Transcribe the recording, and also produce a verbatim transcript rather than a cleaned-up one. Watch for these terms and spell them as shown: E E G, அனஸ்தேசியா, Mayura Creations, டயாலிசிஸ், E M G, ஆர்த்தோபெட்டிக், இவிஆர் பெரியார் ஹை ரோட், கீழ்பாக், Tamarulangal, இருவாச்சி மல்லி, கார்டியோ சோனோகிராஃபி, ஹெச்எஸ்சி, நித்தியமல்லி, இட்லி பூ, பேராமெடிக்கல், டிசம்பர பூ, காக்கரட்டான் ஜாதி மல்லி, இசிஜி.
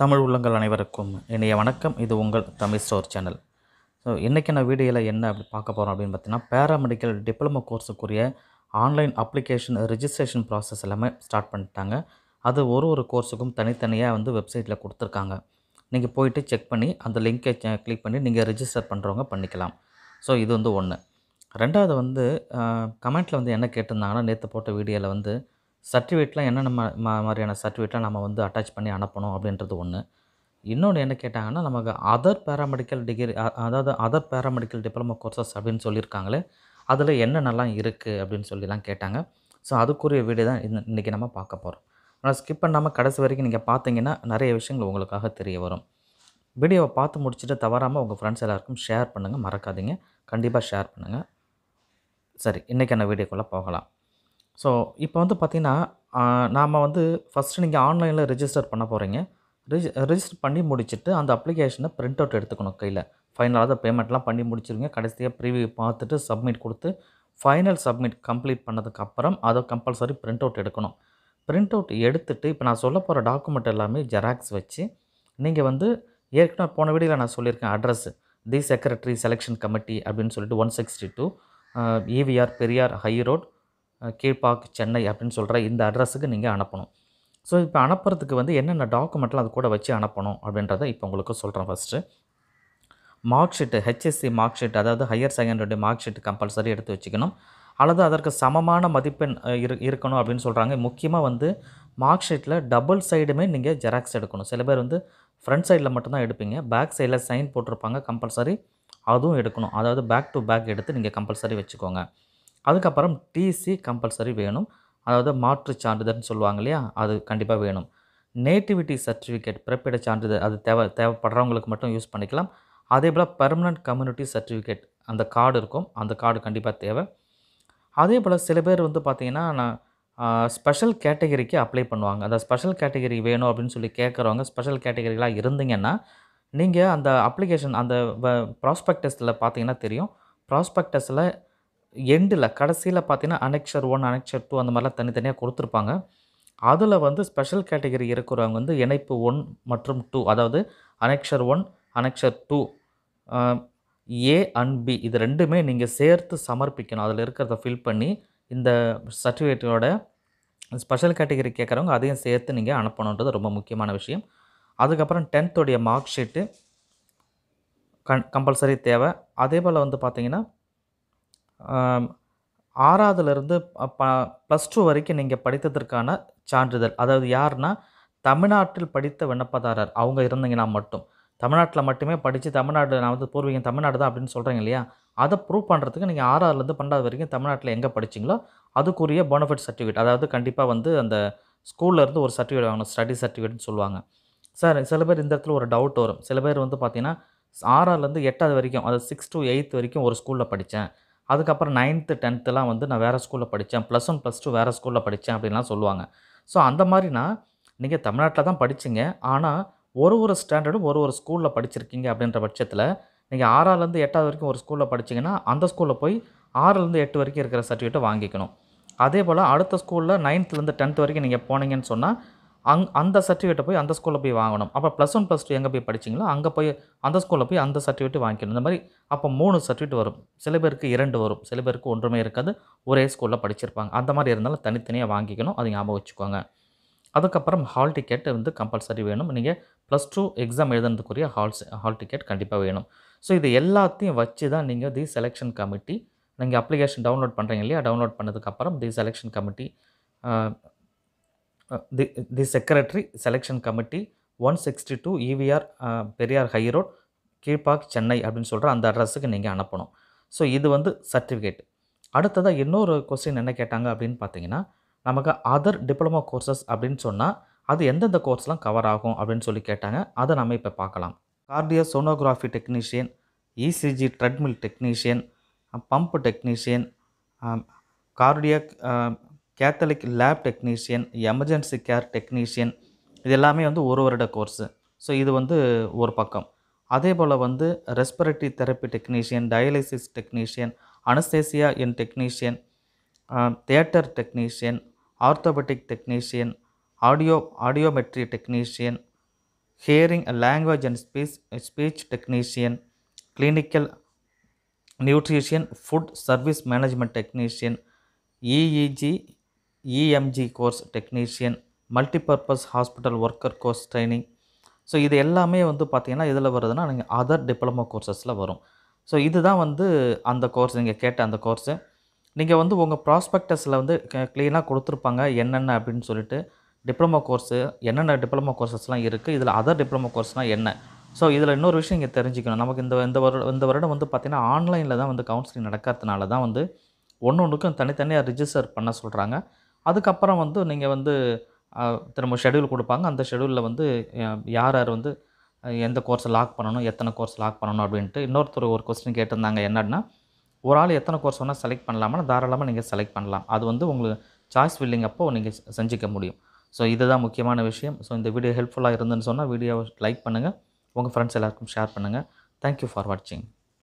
Tamarulangal அனைவருக்கும் இனிய வணக்கம். இது உங்கள் தமிழ் ஸ்டோர் சேனல். ஸோ இன்றைக்கி நான் வீடியோவில் என்ன அப்படி பார்க்க போகிறோம் அப்படின்னு பார்த்தீங்கன்னா, பேராமெடிக்கல் டிப்ளமோ கோர்ஸுக்குரிய ஆன்லைன் அப்ளிகேஷன் ரிஜிஸ்ட்ரேஷன் ப்ராசஸ் எல்லாமே ஸ்டார்ட் பண்ணிட்டாங்க. அது ஒரு ஒரு கோர்ஸுக்கும் தனித்தனியாக வந்து வெப்சைட்டில் கொடுத்துருக்காங்க. நீங்கள் போயிட்டு செக் பண்ணி அந்த லிங்கை கிளிக் பண்ணி நீங்கள் ரிஜிஸ்டர் பண்ணுறவங்க பண்ணிக்கலாம். ஸோ இது வந்து ஒன்று. ரெண்டாவது வந்து கமெண்ட்டில் வந்து என்ன கேட்டிருந்தாங்கன்னா, நேற்று போட்ட வீடியோவில் வந்து சர்டிஃபிகேட்லாம் என்னென்ன மாதிரியான சர்டிஃபிகேட்லாம் நம்ம வந்து அட்டாச் பண்ணி அனுப்பணும் அப்படின்றது ஒன்று. இன்னொன்று என்ன கேட்டாங்கன்னா, நமக்கு அதர் பேராமெடிக்கல் டிகிரி அதாவது அதர் பேராமெடிக்கல் டிப்ளமோ கோர்சஸ் அப்படின்னு சொல்லியிருக்காங்களே, அதில் என்னென்னலாம் இருக்குது அப்படின்னு சொல்லிலாம் கேட்டாங்க. ஸோ அதுக்குரிய வீடியோ தான் இன்றைக்கி நம்ம பார்க்க போகிறோம். ஆனால் ஸ்கிப் பண்ணாமல் கடைசி வரைக்கும் நீங்கள் பார்த்தீங்கன்னா நிறைய விஷயங்கள் உங்களுக்காக தெரிய வரும். வீடியோவை பார்த்து முடிச்சுட்டு தவறாமல் உங்கள் ஃப்ரெண்ட்ஸ் எல்லாருக்கும் ஷேர் பண்ணுங்கள், மறக்காதீங்க, கண்டிப்பாக ஷேர் பண்ணுங்கள். சரி, இன்றைக்கான வீடியோக்குள்ளே போகலாம். ஸோ இப்போ வந்து பார்த்திங்கன்னா, நாம் வந்து ஃபஸ்ட்டு நீங்கள் ஆன்லைனில் ரிஜிஸ்டர் பண்ண போகிறீங்க. ரிஜி ரிஜிஸ்டர் பண்ணி முடிச்சுட்டு அந்த அப்ளிகேஷனை ப்ரிண்ட் அவுட் எடுத்துக்கணும் கையில். ஃபைனலாக அதை பேமெண்ட்லாம் பண்ணி முடிச்சிருங்க. கடைசியாக ப்ரீவியூ பார்த்துட்டு சப்மிட் கொடுத்து ஃபைனல் சப்மிட் கம்ப்ளீட் பண்ணதுக்கப்புறம் அதை கம்பல்சரி ப்ரிண்ட் அவுட் எடுக்கணும். ப்ரிண்ட் அவுட் எடுத்துகிட்டு இப்போ நான் சொல்ல போகிற டாக்குமெண்ட் எல்லாமே ஜெராக்ஸ் வச்சு நீங்கள் வந்து, ஏற்கனவே போன வீடியோவில் நான் சொல்லியிருக்கேன், address the secretary selection committee அப்படின்னு சொல்லிட்டு one sixty two இவிஆர் பெரியார் ஹை ரோட் கீழ்பாக் Chennai அப்படின்னு சொல்கிற இந்த அட்ரஸுக்கு நீங்கள் அனுப்பணும். ஸோ இப்போ அனுப்புறதுக்கு வந்து என்னென்ன டாக்குமெண்ட்லாம் அது கூட வச்சு அனுப்பணும் அப்படின்றத இப்போ உங்களுக்கு சொல்கிறேன். First mark sheet, ஹெச்எஸ்சி mark sheet, அதாவது higher secondary mark sheet compulsory எடுத்து வச்சுக்கணும். அல்லது அதற்கு சமமான மதிப்பெண் இரு இருக்கணும் அப்படின்னு சொல்கிறாங்க. முக்கியமாக வந்து மார்க் ஷீட்டில் டபுள் சைடுமே நீங்கள் ஜெராக்ஸ் எடுக்கணும். சில பேர் வந்து ஃப்ரண்ட் சைடில் மட்டும்தான் எடுப்பீங்க, பேக் சைடில் சைன் போட்டிருப்பாங்க, கம்பல்சரி அதுவும் எடுக்கணும். அதாவது பேக் டு பேக் எடுத்து நீங்கள் கம்பல்சரி வச்சுக்கோங்க. அதுக்கப்புறம் டிசி கம்பல்சரி வேணும், அதாவது மாற்று சான்றிதழ்னு சொல்லுவாங்க இல்லையா, அது கண்டிப்பாக வேணும். நேட்டிவிட்டி சர்டிஃபிகேட், பிறப்பிட சான்றிதழ், அது தேவை தேவைப்படுறவங்களுக்கு மட்டும் யூஸ் பண்ணிக்கலாம். அதே போல் பெர்மனன்ட் கம்யூனிட்டி சர்டிஃபிகேட், அந்த கார்டு இருக்கும், அந்த கார்டு கண்டிப்பாக தேவை. அதே போல் சில பேர் வந்து பார்த்திங்கன்னா, நான் ஸ்பெஷல் கேட்டகரிக்கு அப்ளை பண்ணுவாங்க. அந்த ஸ்பெஷல் கேட்டகரி வேணும் அப்படின்னு சொல்லி கேட்குறவங்க, ஸ்பெஷல் கேட்டகரிலாம் இருந்தீங்கன்னா நீங்கள் அந்த அப்ளிகேஷன் அந்த ப்ராஸ்பெக்டஸில் பார்த்திங்கன்னா தெரியும். ப்ராஸ்பெக்டஸில் எண்டில் கடைசியில் பார்த்தீங்கன்னா அனெக்சர் ஒன் அனெக்சர் டூ அந்த மாதிரிலாம் தனித்தனியாக கொடுத்துருப்பாங்க. அதில் வந்து ஸ்பெஷல் கேட்டகரி இருக்கிறவங்க வந்து இணைப்பு ஒன் மற்றும் டூ, அதாவது annexure one annexure two A and B, இது ரெண்டுமே நீங்கள் சேர்த்து சமர்ப்பிக்கணும். அதில் இருக்கிறத ஃபில் பண்ணி இந்த சர்டிஃபிகேட்டோட ஸ்பெஷல் கேட்டகரி கேட்குறவங்க அதையும் சேர்த்து நீங்கள் அனுப்பணுன்றது ரொம்ப முக்கியமான விஷயம். அதுக்கப்புறம் டென்த்துடைய மார்க் ஷீட்டு கண் கம்பல்சரி தேவை. அதே போல் வந்து பார்த்திங்கன்னா, ஆறாவதுலேருந்து ப ப்ளஸ் டூ வரைக்கும் நீங்கள் படித்ததற்கான சான்றிதழ், அதாவது யாருன்னா தமிழ்நாட்டில் படித்த விண்ணப்பதாரர் அவங்க இருந்தீங்கன்னா மட்டும், தமிழ்நாட்டில் மட்டுமே படித்து தமிழ்நாடு நான் வந்து பூர்வீகம் தமிழ்நாடு தான் அப்படின்னு சொல்கிறீங்க இல்லையா, அதை ப்ரூவ் பண்ணுறதுக்கு நீங்கள் ஆறாவதுலேருந்து பன்னெண்டாவது வரைக்கும் தமிழ்நாட்டில் எங்கே படிச்சிங்களோ அதுக்குரிய பெனிஃபிட் சர்டிஃபிகேட், அதாவது கண்டிப்பாக வந்து அந்த ஸ்கூல்லேருந்து ஒரு சர்டிஃபிகேட் வாங்கணும், ஸ்டடி சர்டிஃபிகேட்னு சொல்லுவாங்க. சார் சில பேர் இந்த இடத்துல ஒரு டவுட் வரும். சில பேர் வந்து பார்த்திங்கன்னா ஆறாவதுலேருந்து எட்டாவது வரைக்கும், அதாவது சிக்ஸ் டு எயித்து வரைக்கும் ஒரு ஸ்கூலில் படித்தேன், அதுக்கப்புறம் நைன்த்து டென்த்துலாம் வந்து நான் வேறு ஸ்கூலில் படித்தேன், ப்ளஸ் ஒன் ப்ளஸ் டூ வேறு ஸ்கூலில் படித்தேன் அப்படின்லாம் சொல்லுவாங்க. ஸோ அந்த மாதிரினா நீங்கள் தமிழ்நாட்டில் தான் படிச்சிங்க, ஆனால் ஒரு ஒரு ஸ்டாண்டர்டும் ஒரு ஒரு ஸ்கூலில் படிச்சிருக்கீங்க. அப்படின்ற பட்சத்தில் நீங்கள் ஆறாவதுலேருந்து எட்டாவது வரைக்கும் ஒரு ஸ்கூலில் படிச்சிங்கன்னா அந்த ஸ்கூலில் போய் ஆறுலேருந்து எட்டு வரைக்கும் இருக்கிற சர்டிஃபிகேட்டை வாங்கிக்கணும். அதே போல் அடுத்த ஸ்கூலில் நைன்த்துலேருந்து டென்த்து வரைக்கும் நீங்கள் போனீங்கன்னு சொன்னால் அங் அந்த சர்டிஃபிகேட்டை போய் அந்த ஸ்கூலில் போய் வாங்கணும். அப்போ ப்ளஸ் ஒன் ப்ளஸ் டூ எங்கே போய் படிச்சிங்களோ அங்கே போய் அந்த ஸ்கூலில் போய் அந்த சர்டிஃபிகேட்டு வாங்கிக்கணும். இந்த மாதிரி அப்போ மூணு சர்டிஃபிகேட் வரும். சில பேருக்கு இரண்டு வரும், சில பேருக்கு ஒன்றுமே இருக்காது, ஒரே ஸ்கூலில் படிச்சிருப்பாங்க. அந்த மாதிரி இருந்தாலும் தனித்தனியாக வாங்கிக்கணும், அது ஞாபகம் வச்சுக்கோங்க. அதுக்கப்புறம் ஹால் டிக்கெட் வந்து கம்பல்சரி வேணும். நீங்கள் ப்ளஸ் டூ எக்ஸாம் எழுதுறதுக்குரிய ஹால் ஹால் டிக்கெட் கண்டிப்பாக வேணும். ஸோ இது எல்லாத்தையும் வச்சு தான் நீங்கள் தி செலெக்ஷன் கமிட்டி, நீங்கள் அப்ளிகேஷன் டவுன்லோட் பண்ணுறீங்க இல்லையா, டவுன்லோட் பண்ணதுக்கப்புறம் the selection committee the the secretary selection committee one sixty two இவிஆர் பெரியார் ஹை ரோட் கீழ்பாக் Chennai அப்படின்னு சொல்கிற அந்த அட்ரஸுக்கு நீங்கள் அனுப்பணும். ஸோ இது வந்து சர்டிஃபிகேட். அடுத்ததாக இன்னொரு கொஸ்டின் என்ன கேட்டாங்க அப்படின்னு பார்த்தீங்கன்னா, நமக்கு அதர் டிப்ளமோ கோர்சஸ் அப்படின்னு சொன்னால் அது எந்தெந்த கோர்ஸ்லாம் கவர் ஆகும் அப்படின்னு சொல்லி கேட்டாங்க. அதை நம்ம இப்போ பார்க்கலாம். கார்டியோ சோனோகிராஃபி technician, இசிஜி treadmill technician, pump technician, cardiac catholic lab technician, emergency care technician, இது எல்லாமே வந்து ஒரு வருட கோர்ஸு. ஸோ இது வந்து ஒரு பக்கம். அதே போல் வந்து respiratory therapy technician, டயாலிசிஸ் technician, அனஸ்தேசியா in technician, theatre technician, ஆர்த்தோபெட்டிக் technician, audio audiometry technician, hearing, language and speech, speech technician, clinical nutrition, food service management technician, E E G, E M G course technician, multipurpose hospital worker course training. So, this is the other diploma courses. So, this is the course you get and the course. You can see the prospectus clean up the diploma course. What diploma courses are there? Other diploma courses are there? So, this is another thing you can see. We have online counseling. You can register online. அதுக்கப்புறம் வந்து நீங்க வந்து திரும்ப schedule கொடுப்பாங்க. அந்த ஷெட்யூல்ல வந்து யார் யார் வந்து எந்த கோர்ஸ் லாக் பண்ணனும், எத்தனை கோர்ஸ் லாக் பண்ணனும் அப்படினு இன்னொருத்தர் ஒரு क्वेश्चन கேட்டிருந்தாங்க. என்னன்னா ஒரு ஆள் எத்தனை கோர்ஸ் வேணா செலக்ட் பண்ணலாம்னா தாராளமா நீங்க செலக்ட் பண்ணலாம். அது வந்து உங்களுக்கு சாய்ஸ் வில்லிங் அப்போ நீங்க செஞ்சிக்க முடியும். சோ இதுதான் முக்கியமான விஷயம். சோ இந்த வீடியோ ஹெல்ப்ஃபுல்லா இருந்தன்னு சொன்னா வீடியோவை லைக் பண்ணுங்க. உங்க फ्रेंड्स எல்லாருக்கும் ஷேர் பண்ணுங்க. Thank you for watching.